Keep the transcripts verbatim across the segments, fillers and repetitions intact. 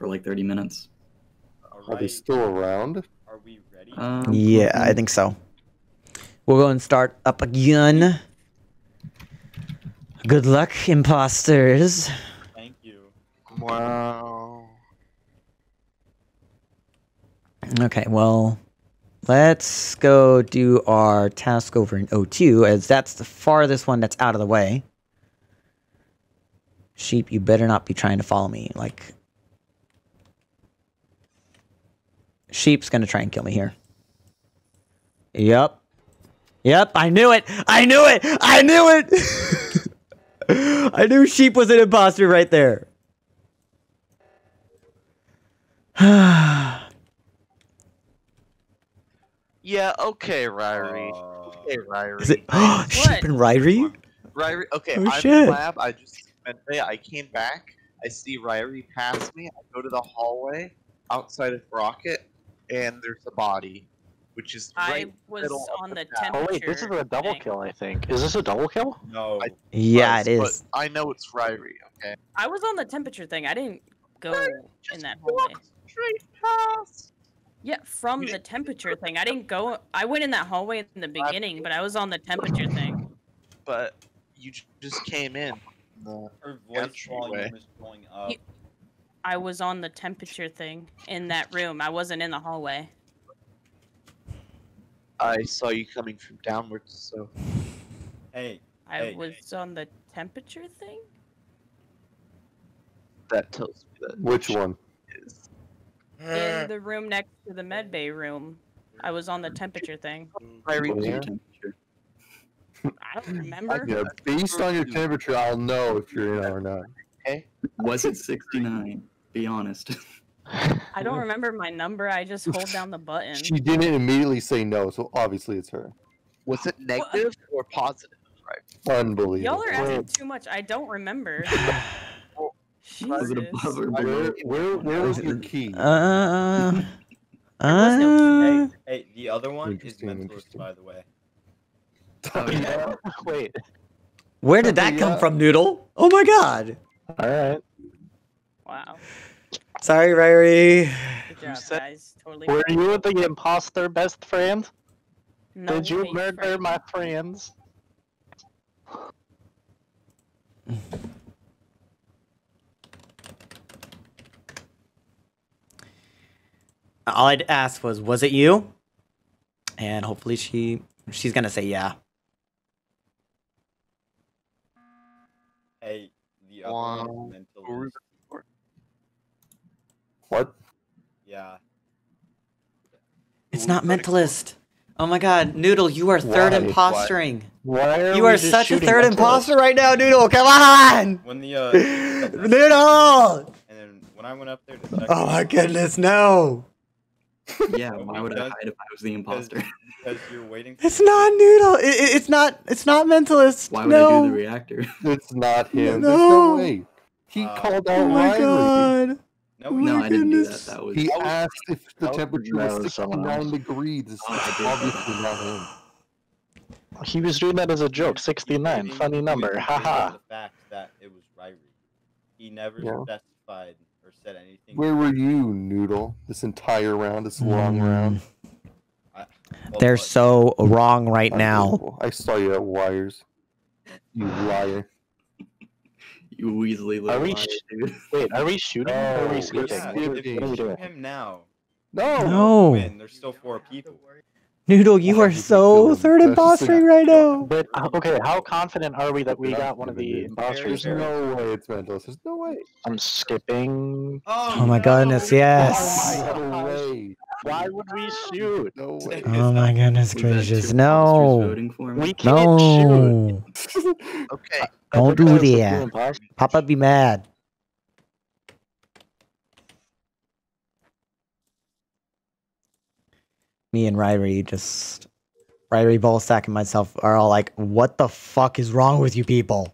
for like thirty minutes. All right. Are they still around? Are we ready? Um, yeah, I think so. We'll go and start up again. Good luck, imposters. Thank you. Wow. Okay, well, let's go do our task over in O two, as that's the farthest one that's out of the way. Sheep, you better not be trying to follow me. Like, Sheep's gonna try and kill me here. Yep. Yep, I knew it! I knew it! I knew it! I knew Sheep was an imposter right there. Yeah, okay, Ririe. Uh, okay, Ririe. Is it Sheep and Ririe? Ririe, okay, oh, I'm in the lab. I just spent there. I came back. I see Ririe pass me. I go to the hallway outside of Rocket, and there's a body. Which is right I was on the temperature. Oh wait, this is a double thing. kill, I think. Is this a double kill? No. I, yeah, it is. But I know it's Ririe, okay? I was on the temperature thing. I didn't go I in that hallway. Straight past. Yeah, from the temperature thing. I didn't go. I went in that hallway in the beginning, but I was on the temperature thing. But you just came in. The Her voice volume is blowing up. You, I was on the temperature thing in that room. I wasn't in the hallway. I saw you coming from downwards, so. Hey. I hey, was hey. on the temperature thing? That tells me that. Which one? Is. In the room next to the medbay room. I was on the temperature thing. I read your temperature. I don't remember. Yeah, based on your temperature, I'll know if you're in or not. Okay. Was it sixty-nine? Be honest. I don't remember my number. I just hold down the button. She didn't immediately say no, so obviously it's her. Was it negative well, or positive? Right. Unbelievable. Y'all are asking too much. I don't remember. Was it above or below? Where, where was your key? Uh, uh, no key. Hey, hey, the other one is mentalist, by the way. Oh, yeah. Wait. Where did that come from, Noodle? Oh my god. All right. Wow. Sorry, Ririe. Good job, guys. Totally Were right. you the imposter best friend? No Did you murder friend. my friends? All I'd ask was, was it you? And hopefully she she's gonna say yeah. Hey, the other wow. mental. What? Yeah. It's not mentalist. Oh my god, Noodle, you are third Why? impostering. Why are you are such a third imposter right now, Noodle. Come on! When the uh Noodle! And then when I went up there to check Oh my goodness, no. Yeah, why would I hide if I was the imposter? Because you're waiting for It's not Noodle. It, it, it's not it's not mentalist. Why would no. I do the reactor? It's not him. No. There's no way. He uh, called out oh my Ririe. God. No, no I didn't do that. That was he asked if the temperature was sixty-nine degrees. Obviously not him. He was doing that as a joke. sixty-nine, funny number. Haha. The fact that it was Ririe. He never yeah. specified or said anything. Where were you, Noodle? This entire round, this long mm. round. I, well, They're but, so wrong right now. I saw you at Wires. You liar. You Weasley little liar, dude. Wait, are we shooting? No, are we shooting? Yeah, what are we doing? Him now. No. No. Man, there's still four people. Noodle, you are so third impostering right now. But okay, how confident are we that we got one of the imposters? There's no way it's Mentos. There's no way. I'm skipping. Oh, oh my no. goodness, yes. Oh my way. Why would we shoot? No way. Oh my goodness gracious. No. We can't no. shoot. Okay. Don't do that. Papa be mad. Me and Ririe just... Ririe, Ballstack, and myself are all like, what the fuck is wrong with you people?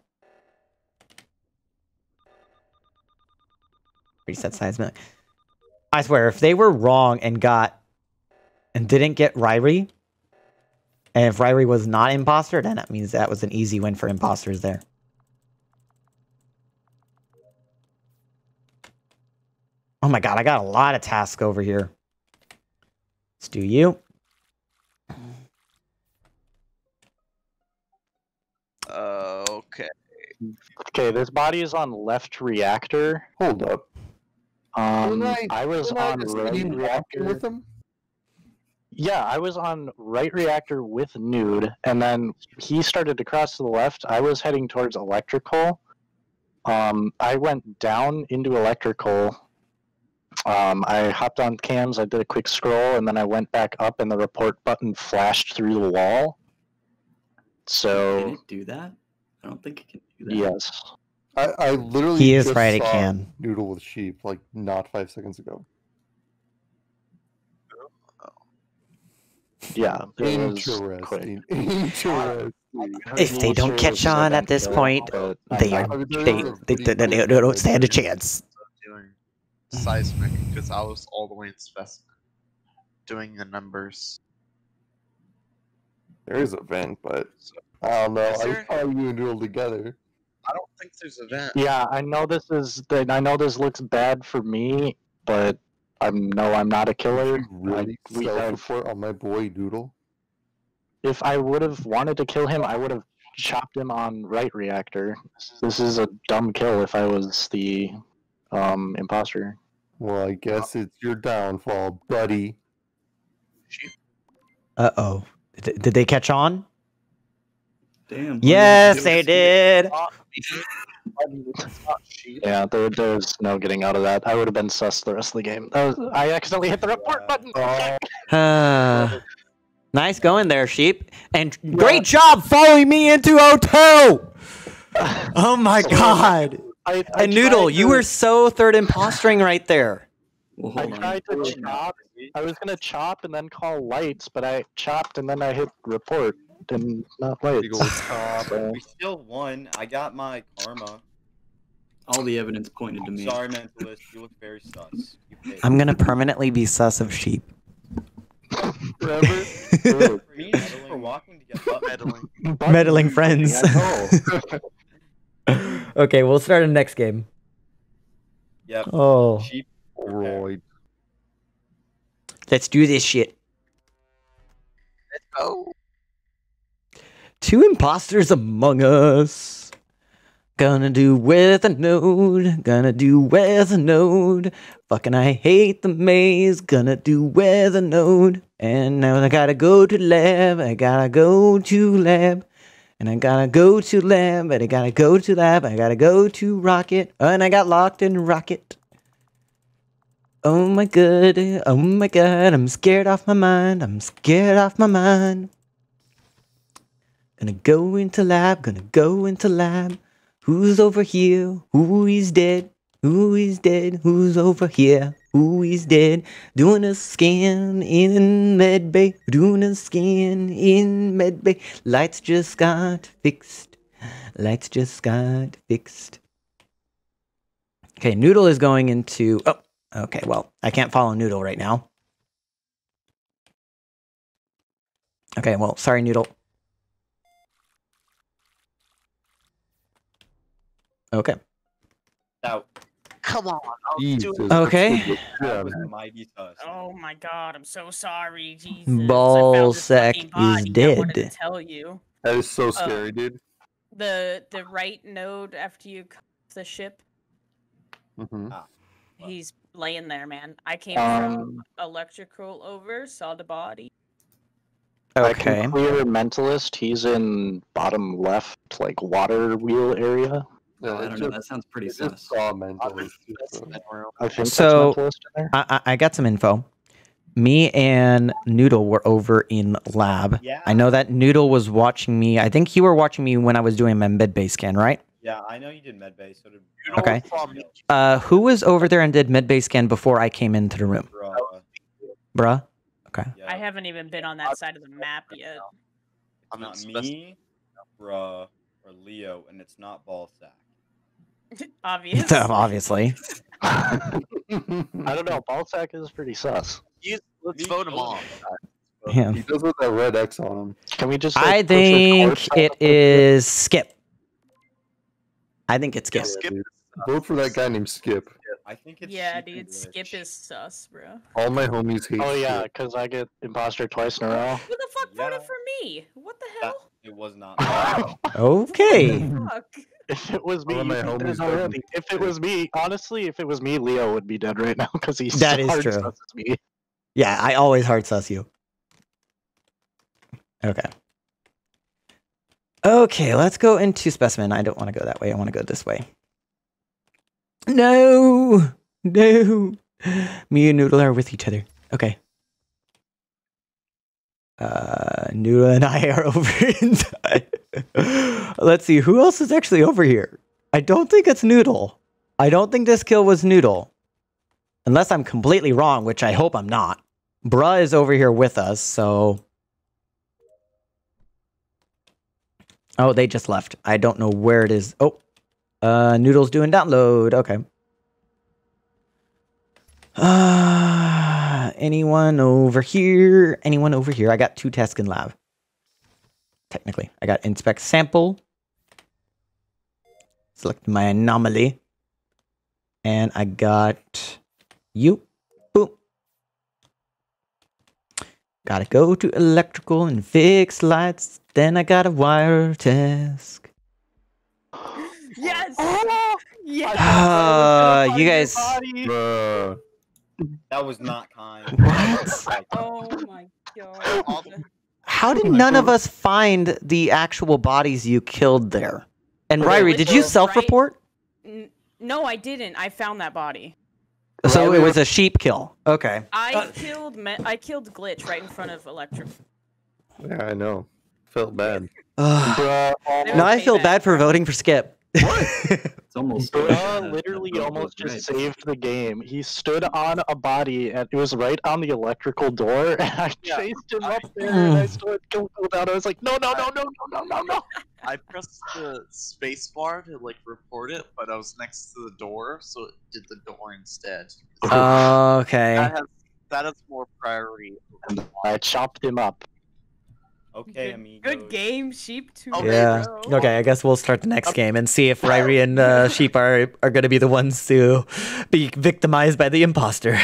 Reset size milk. I swear, if they were wrong and got... and didn't get Ririe... and if Ririe was not imposter, then that means that was an easy win for imposters there. Oh my god, I got a lot of tasks over here. Let's do you. Uh, okay. Okay, this body is on left reactor. Hold up. Um, I, I was on right reactor with him. Yeah, I was on right reactor with Nude, and then he started to cross to the left. I was heading towards electrical. Um, I went down into electrical. Um, I hopped on cams, I did a quick scroll, and then I went back up, and the report button flashed through the wall. So can it do that? I don't think it can do that. Yes. I, I literally he is just right, saw it can. Noodle with Sheep, like, not five seconds ago. Yeah. Interesting. Interesting. If they don't catch on at this point, they are, they, they, they, they don't stand a chance. Seismic, because I was all the way in specimen doing the numbers. There is a vent, but I don't know. I was probably doing it all together. I don't think there's a vent. Yeah, I know this is. I know this looks bad for me, but I'm no, I'm not a killer. Really, we have for on my boy Doodle. If I would have wanted to kill him, I would have chopped him on right reactor. This is a dumb kill. If I was the um imposter. Well, I guess it's your downfall, buddy. Uh-oh. Did, did they catch on? Damn. Yes, they did. Yeah, there, there's no getting out of that. I would have been sus the rest of the game. Was, I accidentally hit the report button. Uh, nice going there, Sheep. And great job following me into O two. Oh, my God. I, I and Noodle, to... you were so third impostering right there. Well, I tried to chop. I was gonna chop and then call lights, but I chopped and then I hit report and not lights. So. We still won. I got my karma. All the evidence pointed to me. Sorry, mentalist. You look very sus. I'm gonna permanently be sus of Sheep. Forever. For me, meddling, we're walking together. Meddling. Meddling friends. Okay, we'll start in the next game. Yep. Oh. Sheep. Roy. Let's do this shit. Let's go. Two imposters among us. Gonna do with a node. Gonna do with a node. Fucking I hate the maze. Gonna do with a node. And now I gotta go to lab. I gotta go to lab. And I gotta go to lab, and I gotta go to lab, I gotta go to rocket, and I got locked in rocket. Oh my god, oh my god, I'm scared off my mind, I'm scared off my mind. Gonna go into lab, gonna go into lab. Who's over here? Who is dead? Who is dead? Who's over here? Who is dead? Doing a scan in medbay. Doing a scan in medbay. Lights just got fixed. Lights just got fixed. Okay, Noodle is going into... Oh, okay, well, I can't follow Noodle right now. Okay, well, sorry, Noodle. Okay. Out. Come on. I'll Jesus. do it. Okay. Oh my god, I'm so sorry. Jesus. Ballsack is dead. I wanted to tell you. That is so scary, uh, dude. The the right node after you cut the ship. Mm-hmm. ah, he's laying there, man. I came um, from electrical over, saw the body. Okay. I can clear mentalist. He's in bottom left, like water wheel area. No, I don't know. That sounds pretty sus. So I, I got some info. Me and Noodle were over in lab. Yeah. I know that Noodle was watching me. I think you were watching me when I was doing my medbay scan, right? Yeah, I know you did medbay. So did Noodle. Okay. Uh, who was over there and did medbay scan before I came into the room? Bruh. Bruh? Okay. Yeah. I haven't even been on that side of the map yet. I'm not me, bruh, or Leo, and it's not Ballsack. Obviously. Obviously. I don't know. Ballsack is pretty sus. He's, let's He's vote him off. Yeah. He does with that red X on him. Can we just? Like, I think it is Skip. I think it's Skip. Yeah, Skip. Vote for that guy named Skip. I think it's yeah, Sheep dude. Skip is sus, bro. All my homies hate. Oh yeah, because I get imposter twice in a row. Who the fuck yeah. voted for me? What the hell? That, it was not. Okay. Fuck? If it was me, my homies already. If it was me, honestly, if it was me, Leo would be dead right now because he's that is true. Sus as me. Yeah, I always hard sus you. Okay. Okay, let's go into specimen. I don't want to go that way. I want to go this way. No! No! Me and Noodle are with each other. Okay. Uh, Noodle and I are over inside. Let's see, who else is actually over here? I don't think it's Noodle. I don't think this kill was Noodle. Unless I'm completely wrong, which I hope I'm not. Bruh is over here with us, so... Oh, they just left. I don't know where it is. Oh. Uh, Noodle's doing download. Okay. Uh, anyone over here? Anyone over here? I got two tasks in lab. Technically. I got inspect sample. Select my anomaly. And I got you. Boom. Gotta go to electrical and fix lights. Then I got a wire task. Yes! Oh, yes! Uh, you guys... Bruh. That was not kind. What? Oh my god. How did none of us find the actual bodies you killed there? And Ririe, did you self-report? Right? No, I didn't. I found that body. So it was a sheep kill. Okay. I uh, killed me I killed Glitch right in front of Electric. Yeah, I know. Felt bad. Bruh. Now I feel bad for voting for Skip. What? It's almost Bruh literally oh, almost just saved the game. He stood on a body and it was right on the electrical door and I yeah. chased him I, up there mm. and I started going down. I was like, no, no, no, no, no, no, no, no. I pressed the space bar to like report it, but I was next to the door, so it did the door instead. So oh, okay. That has, that has more priority. And I chopped him up. Okay, I mean, good game, Sheep too. Yeah. Bro. Okay, I guess we'll start the next game and see if Ririe and uh, Sheep are are gonna be the ones to be victimized by the imposter.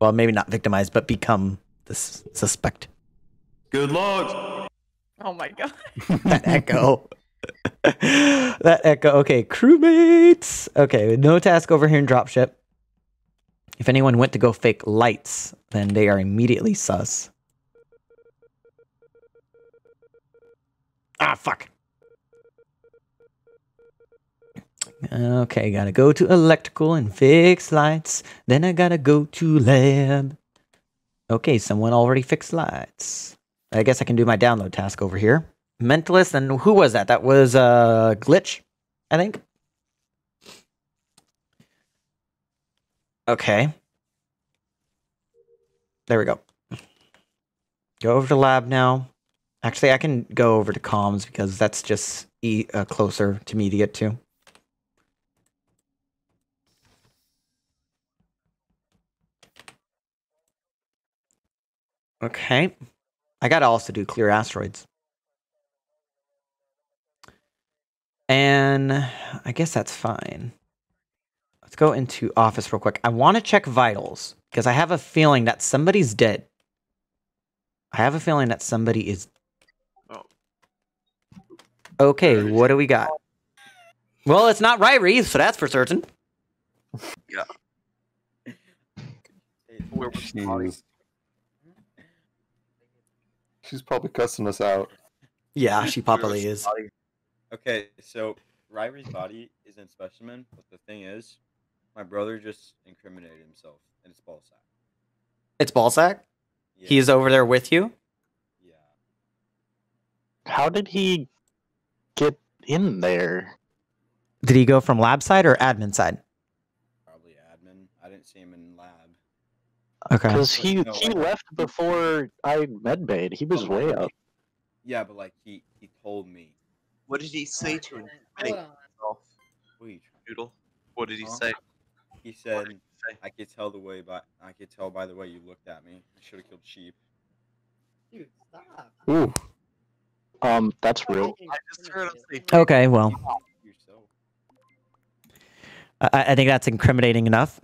Well, maybe not victimized, but become the suspect. Good luck. Oh my god. That echo. That echo. Okay, crewmates. Okay, no task over here in dropship. If anyone went to go fake lights, then they are immediately sus. Ah, fuck. Okay, gotta go to electrical and fix lights. Then I gotta go to lab. Okay, someone already fixed lights. I guess I can do my download task over here. Mentalist, and who was that? That was uh, Glitch, I think. Okay. There we go. Go over to lab now. Actually, I can go over to comms because that's just e uh, closer to me to get to. Okay. I gotta also do clear asteroids. And I guess that's fine. Let's go into office real quick. I want to check vitals because I have a feeling that somebody's dead. I have a feeling that somebody is dead. Okay, what do we got? Well, it's not Ririe, so that's for certain. Yeah. Where was she? She's probably cussing us out. Yeah, she probably is. Okay, so Ryrie's body is in specimen, but the thing is, my brother just incriminated himself, and it's ballsack. It's ballsack? Yeah. He's over there with you? Yeah. How did he... get in there? Did he go from lab side or admin side? Probably admin. I didn't see him in lab. Okay. Because he, no, he like, left before I medbayed. He was oh, way up. Yeah, but like he, he told me. What did he say to him? Wait, Noodle. What did he huh? say? He said, he say? "I could tell the way by I could tell by the way you looked at me. I should have killed Sheep." Dude, stop. Ooh. Um, that's real. Okay, well. I, I think that's incriminating enough.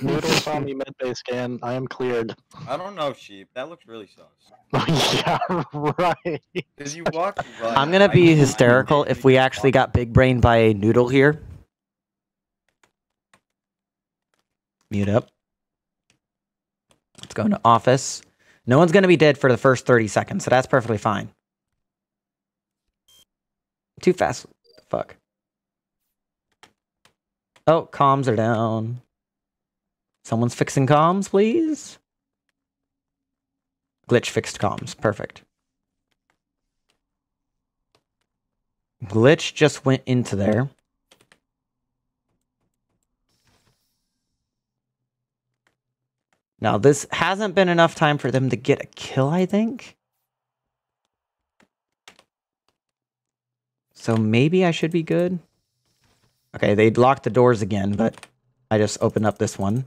Noodles on me, medbay scan. I am cleared. I don't know, Sheep. That looks really sus. Yeah, right. Because you walk right. I'm gonna be I, hysterical I if we actually got big brained by a noodle here. Mute up. Let's go into office. No one's gonna be dead for the first thirty seconds, so that's perfectly fine. Too fast. Fuck. Oh, comms are down. Someone's fixing comms, please. Glitch fixed comms. Perfect. Glitch just went into there. Now, this hasn't been enough time for them to get a kill, I think. So maybe I should be good. Okay, they locked the doors again, but I just opened up this one.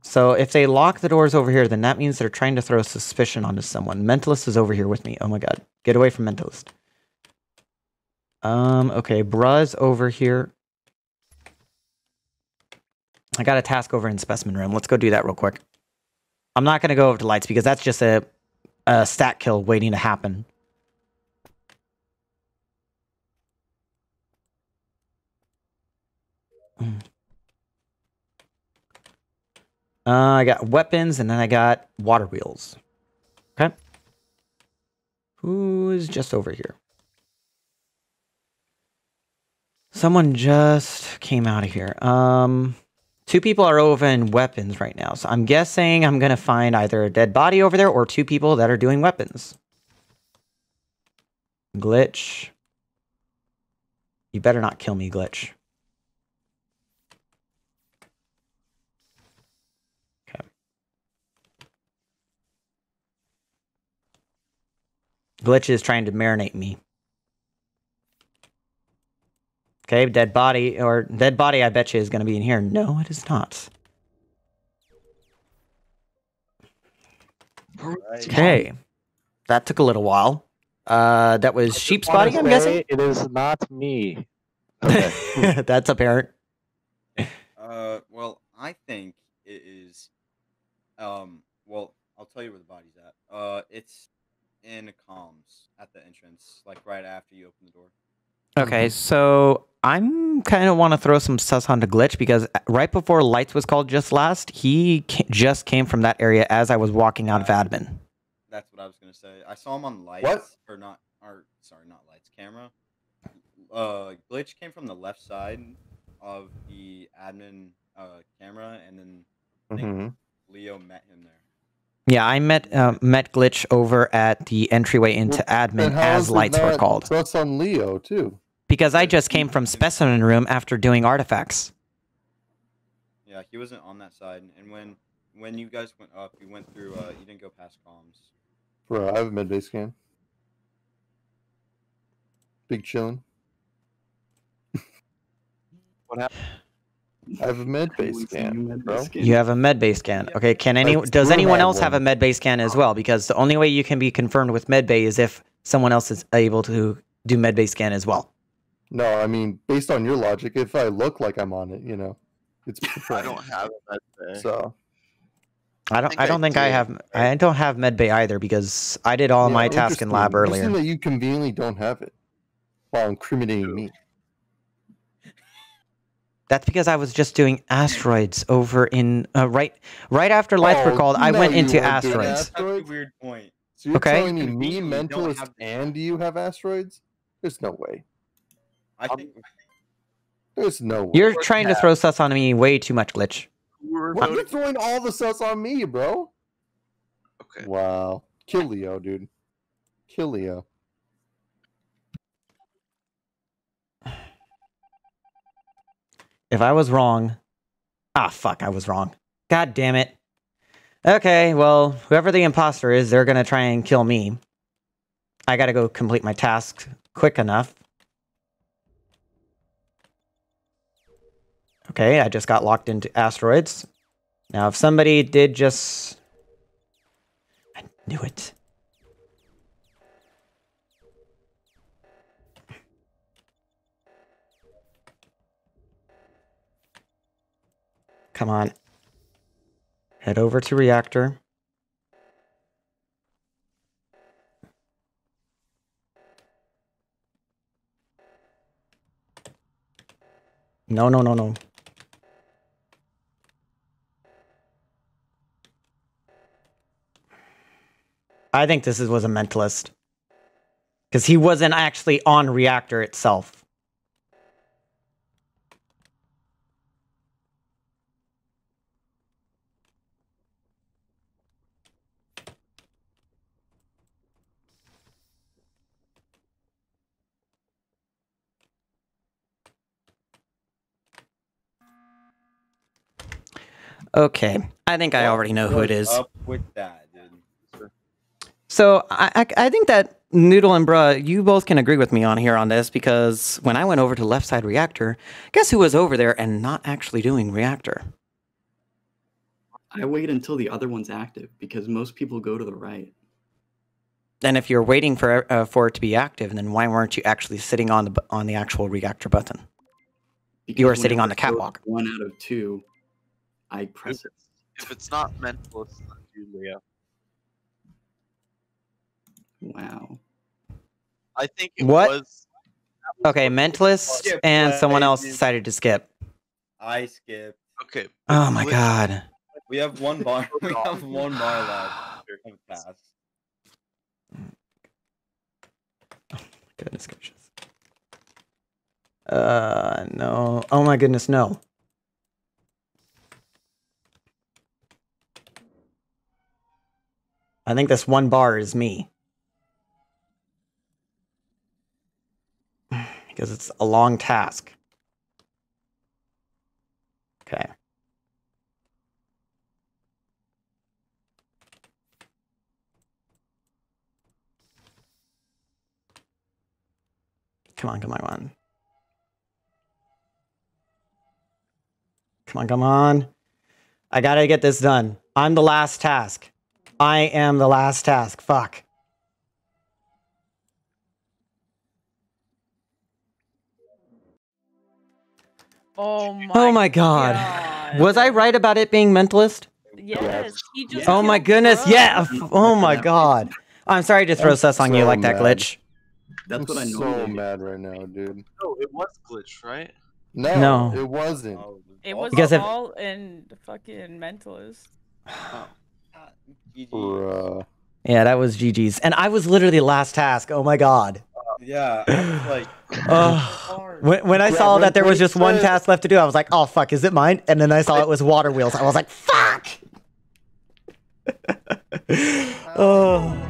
So if they lock the doors over here, then that means they're trying to throw suspicion onto someone. Mentalist is over here with me. Oh my god. Get away from Mentalist. Um, okay, Bruh's over here. I got a task over in Specimen Room. Let's go do that real quick. I'm not going to go over to Lights because that's just a, a stat kill waiting to happen. Mm. Uh, I got weapons and then I got water wheels. Okay. Who is just over here? Someone just came out of here. Um... Two people are over in weapons right now, so I'm guessing I'm going to find either a dead body over there or two people that are doing weapons. Glitch. You better not kill me, Glitch. Okay. Glitch is trying to marinate me. Okay, dead body, or dead body, I bet you, is going to be in here. No, it is not. Okay. That took a little while. Uh, that was Sheep's body, I'm guessing? It is not me. Okay. That's apparent. Uh, well, I think it is... Um, well, I'll tell you where the body's at. Uh, it's in comms at the entrance, like right after you open the door. Okay, so I'm kind of want to throw some sus onto Glitch because right before Lights was called just last, he ca just came from that area as I was walking out uh, of admin. That's what I was going to say. I saw him on Lights, what? or not, or sorry, not Lights, camera. Uh, Glitch came from the left side of the admin uh, camera, and then I think mm-hmm. Leo met him there. Yeah, I met uh, met Glitch over at the entryway into well, admin as Lights were called. That's on Leo too. Because I just came from Specimen Room after doing artifacts. Yeah, he wasn't on that side. And when when you guys went up, you went through. Uh, you didn't go past comms. Bro, I have a medbay scan. Big chillin'. What happened? I have a medbay scan, med bro. Scan. You have a medbay scan. Okay, can any That's does anyone else one. have a medbay scan as well? Because the only way you can be confirmed with medbay is if someone else is able to do medbay scan as well. No, I mean, based on your logic, if I look like I'm on it, you know, it's. I don't have a medbay. So. I don't. I, think I don't I think do. I have. I don't have medbay either because I did all yeah, my task in lab earlier. Interesting that you conveniently don't have it while incriminating me. That's because I was just doing asteroids over in uh, right right after lights oh, were called. I went into asteroids. That's a weird point. So you're okay. telling me, me Mentalist, have... and you have asteroids? There's no way. I think I'm... there's no way. You're trying to throw sus on me way too much, Glitch. We're well, you're throwing all the sus on me, bro. Okay. Wow. Kill Leo, dude. Kill Leo. If I was wrong... Ah, fuck, I was wrong. God damn it. Okay, well, whoever the imposter is, they're gonna try and kill me. I gotta go complete my task quick enough. Okay, I just got locked into asteroids. Now, if somebody did just... I knew it. Come on. Head over to reactor. No, no, no, no. I think this is, was a mentalist. Because he wasn't actually on reactor itself. Okay, I think I already know who it is. Up with that, dude. So I, I, I think that Noodle and Bruh, you both can agree with me on here on this, because when I went over to left side reactor, guess who was over there and not actually doing reactor? I wait until the other one's active, because most people go to the right. And if you're waiting for uh, for it to be active, then why weren't you actually sitting on the on the actual reactor button? Because you were sitting on the catwalk. One out of two. I press if, it. If it's not mental, it's not you, Leo. Wow. I think it what? was... was okay, mentalist skip, and someone I else did. decided to skip. I skipped. Okay. Oh my we, god. We have one bar. We have one bar left. Oh my goodness gracious. Uh, no. Oh my goodness, no. I think this one bar is me. Because it's a long task. Okay. Come on, come on, come on. Come on, come on. I gotta get this done. I'm the last task. I am the last task. Fuck. Oh my, oh my god. god. Was I right about it being mentalist? Yes. He just oh my goodness. Bruh. Yeah. Oh my god. I'm sorry to throw sus on so you like mad. that glitch. That's I'm what I know. So mad right now, dude. No, it was glitch, right? No. No. It wasn't. It was because all if... in the fucking mentalist. Oh. G G. Yeah, that was G G's, and I was literally last task. Oh my god. Uh, yeah, I was like uh, when when I yeah, saw when that there was just said... one task left to do, I was like, "Oh fuck, is it mine?" And then I saw it was water wheels. I was like, "Fuck!" Oh.